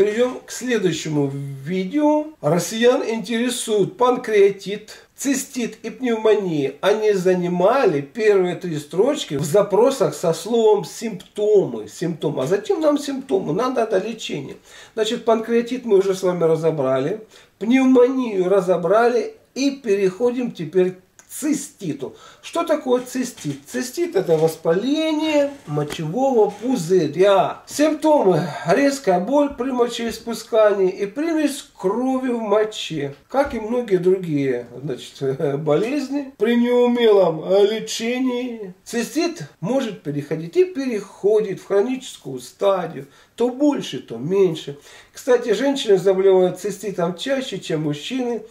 Перейдем к следующему видео. Россиян интересует панкреатит, цистит и пневмония. Они занимали первые три строчки в запросах со словом симптомы. А затем нам симптомы. Нам надо лечение. Значит, панкреатит мы уже с вами разобрали. Пневмонию разобрали. И переходим теперь к циститу. Что такое цистит? Цистит — это воспаление мочевого пузыря. Симптомы: резкая боль при мочеиспускании и примесь крови в моче. Как и многие другие, значит, болезни, при неумелом лечении цистит может переходить и переходит в хроническую стадию. То больше, то меньше. Кстати, женщины заболевают циститом чаще, чем мужчины,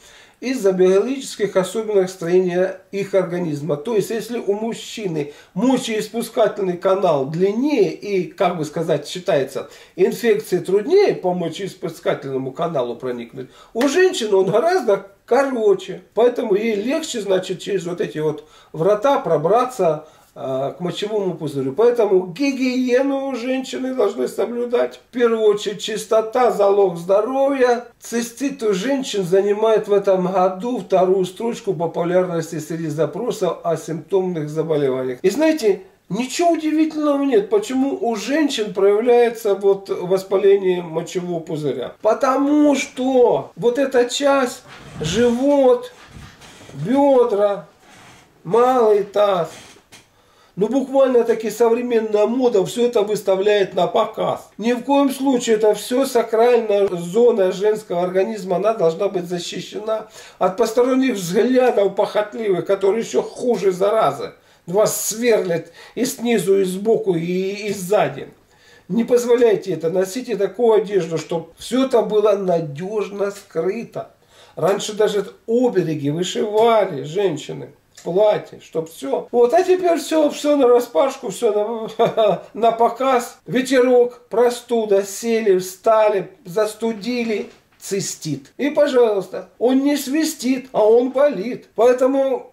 из-за биологических особенностей строения их организма. То есть, если у мужчины мочеиспускательный канал длиннее и, как бы сказать, считается, инфекции труднее по мочеиспускательному каналу проникнуть, у женщины он гораздо короче. Поэтому ей легче, значит, через вот эти вот врата пробраться к мочевому пузырю. Поэтому гигиену женщины должны соблюдать. В первую очередь, чистота — залог здоровья. Цистит у женщин занимает в этом году вторую строчку популярности среди запросов о симптомных заболеваниях. И знаете, ничего удивительного нет, почему у женщин проявляется вот воспаление мочевого пузыря. Потому что вот эта часть — живот, бедра, малый таз, ну, буквально таки современная мода все это выставляет на показ. Ни в коем случае. Это все сакральная зона женского организма. Она должна быть защищена от посторонних взглядов похотливых, которые еще хуже заразы. Вас сверлят и снизу, и сбоку, и сзади. Не позволяйте это. Носите такую одежду, чтобы все это было надежно скрыто. Раньше даже обереги вышивали женщины, платье, чтоб все. Вот, а теперь все нараспашку, все на показ. Ветерок, простуда, сели, встали, застудили — цистит. И, пожалуйста, он не свистит, а он болит. Поэтому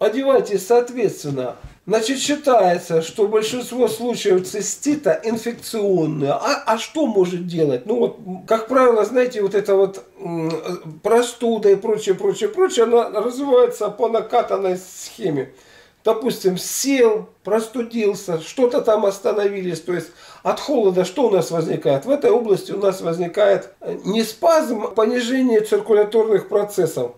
одевайтесь соответственно. Значит, считается, что большинство случаев цистита инфекционные. А что может делать? Ну вот, как правило, знаете, вот эта вот простуда и прочее, она развивается по накатанной схеме. Допустим, сел, простудился, что-то там остановились. То есть от холода что у нас возникает? В этой области у нас возникает не спазм, а понижение циркуляторных процессов,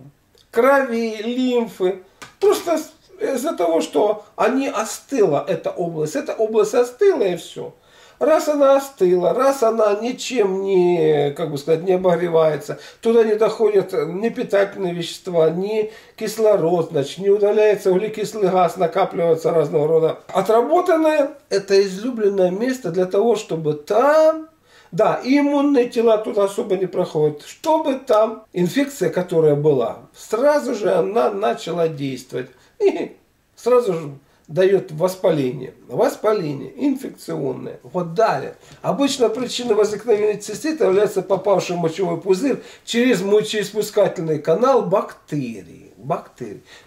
крови, лимфы. Просто из-за того, что остыла эта область. Эта область остыла, и все. Раз она остыла, раз она ничем не, как бы сказать, не обогревается, туда не доходят ни питательные вещества, ни кислород, значит, не удаляется углекислый газ, накапливается разного рода. Отработанное — это излюбленное место для того, чтобы там, да, и иммунные тела туда особо не проходят, чтобы там инфекция, которая была, сразу же она начала действовать. И сразу же дает воспаление. Воспаление инфекционное. Вот далее. Обычно причина возникновения цистита является попавший в мочевой пузырь через мочеиспускательный канал бактерии.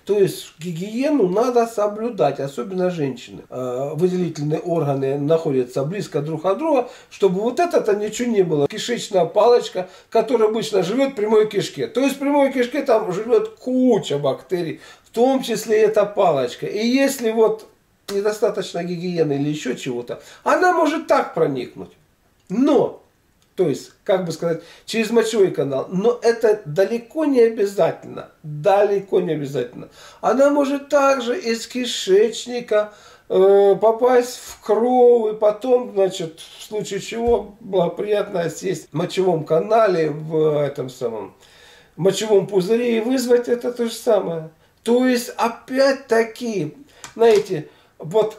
То есть гигиену надо соблюдать, особенно женщины. Выделительные органы находятся близко друг от друга, чтобы вот это ничего не было. Кишечная палочка, которая обычно живет в прямой кишке. То есть в прямой кишке там живет куча бактерий, в том числе и эта палочка. И если вот недостаточно гигиены или еще чего-то, она может так проникнуть. Но, то есть, как бы сказать, через мочевой канал. Но это далеко не обязательно. Далеко не обязательно. Она может также из кишечника попасть в кровь, и потом, значит, в случае чего, благоприятно сесть в мочевом канале, в этом самом мочевом пузыре, и вызвать это то же самое. То есть, опять-таки, знаете, вот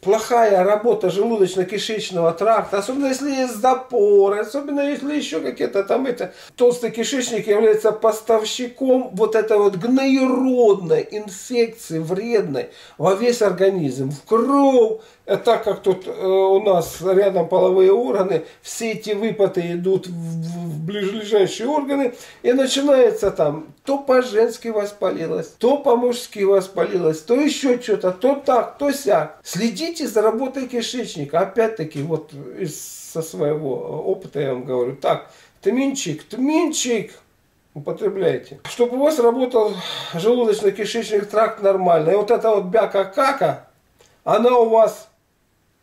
плохая работа желудочно-кишечного тракта, особенно если есть запоры, особенно если еще какие-то там толстый кишечник является поставщиком вот этой вот гноеродной инфекции, вредной, во весь организм, в кровь. Так как тут у нас рядом половые органы, все эти выпады идут в ближайшие органы, и начинается там то по-женски воспалилось, то по-мужски воспалилось, то еще что-то, то так, то сяк. Следите следите за работой кишечника. Опять-таки, вот со своего опыта я вам говорю. Так, тминчик употребляйте. Чтобы у вас работал желудочно-кишечный тракт нормально. И вот эта вот бяка-кака, она у вас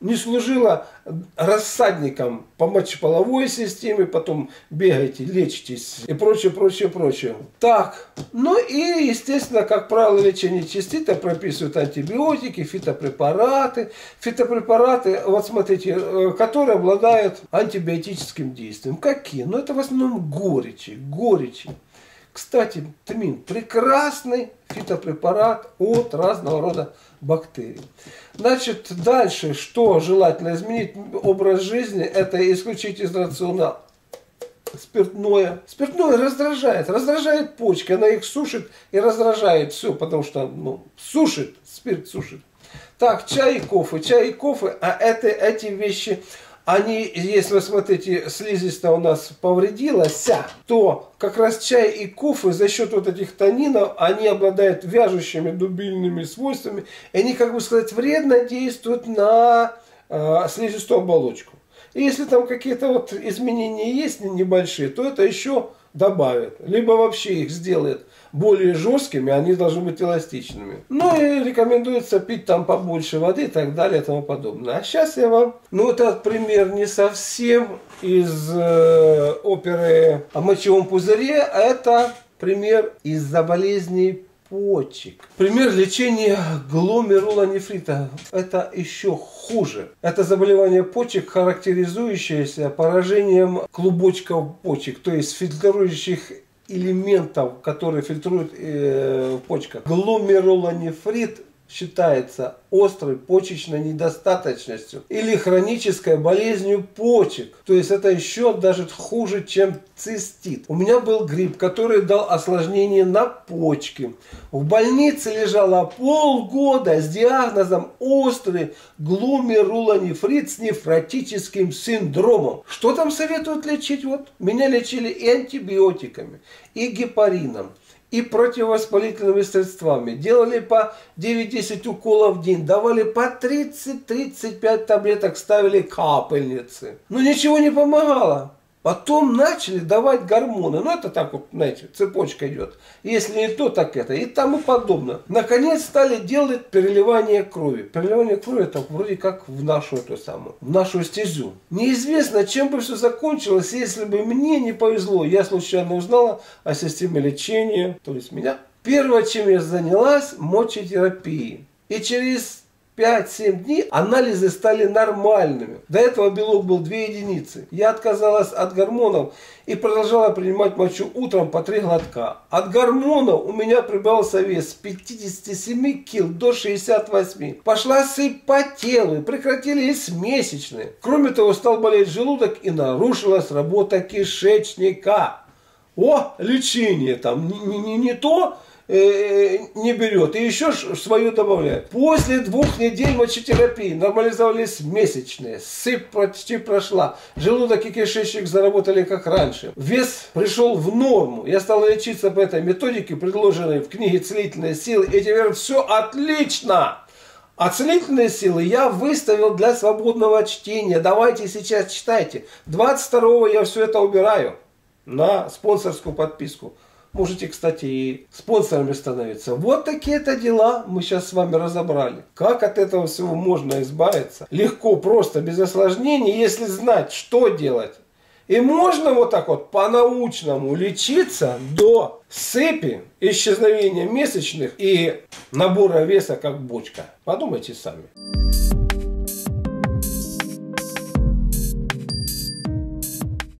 не служила рассадником по мочеполовой системе, потом бегайте, лечитесь и прочее, прочее, прочее. Так, ну и, естественно, как правило, лечение цистита прописывают антибиотики, фитопрепараты. Фитопрепараты, вот смотрите, которые обладают антибиотическим действием. Какие? Ну, это в основном горечи. Кстати, тмин – прекрасный фитопрепарат от разного рода бактерий. Значит, дальше, что желательно изменить образ жизни, это исключить из рациона спиртное. Спиртное раздражает почки, она их сушит и раздражает все, потому что спирт сушит. Так, чай и кофе, а эти вещи... Они, если вы смотрите, слизистая у нас повредилась, то как раз чай и кофе за счет вот этих танинов, они обладают вяжущими дубильными свойствами. И они, как бы сказать, вредно действуют на слизистую оболочку. И если там какие-то вот изменения есть небольшие, то это еще добавит. Либо вообще их сделает более жесткими, они должны быть эластичными. Ну и рекомендуется пить там побольше воды и так далее и тому подобное. А сейчас я вам... Ну этот пример не совсем из оперы о мочевом пузыре, а это пример из-за болезни почек. Пример лечения гломерулонефрита. Это еще хуже. Это заболевание почек, характеризующееся поражением клубочков почек, то есть фильтрующих элементов, которые фильтруют в почках. Гломерулонефрит считается острой почечной недостаточностью или хронической болезнью почек. То есть это еще даже хуже, чем цистит. У меня был грипп, который дал осложнение на почки. В больнице лежала полгода с диагнозом острый гломерулонефрит с нефротическим синдромом. Что там советуют лечить? Вот меня лечили и антибиотиками, и гепарином, и противовоспалительными средствами. Делали по 9-10 уколов в день, давали по 30-35 таблеток, ставили капельницы. Но ничего не помогало. Потом начали давать гормоны. Ну, это так вот, знаете, цепочка идет. Если не то, так это. И тому подобное. Наконец стали делать переливание крови. Переливание крови это вроде как в нашу эту стезю. Неизвестно, чем бы все закончилось, если бы мне не повезло. Я случайно узнала о системе лечения, то есть меня. Первое, чем я занялась, мочетерапией. И через 5-7 дней анализы стали нормальными. До этого белок был 2 единицы. Я отказалась от гормонов и продолжала принимать мочу утром по 3 глотка. От гормонов у меня прибавился вес с 57 кил до 68. Пошла сыпь по телу, прекратились месячные. Кроме того, стал болеть желудок и нарушилась работа кишечника. О, лечение там не то... не берет и еще свою добавляет. После 2 недель мочетерапии нормализовались месячные, сыпь почти прошла, желудок и кишечник заработали как раньше, вес пришел в норму. Я стал лечиться по этой методике, предложенной в книге «Целительные силы», и теперь все отлично. А «Целительные силы» я выставил для свободного чтения. Давайте сейчас читайте. 22-го я все это убираю на спонсорскую подписку. Можете, кстати, и спонсорами становиться. Вот такие-то дела мы сейчас с вами разобрали. Как от этого всего можно избавиться? Легко, просто, без осложнений, если знать, что делать. И можно вот так вот по-научному лечиться до сыпи, исчезновения месячных и набора веса как бочка. Подумайте сами.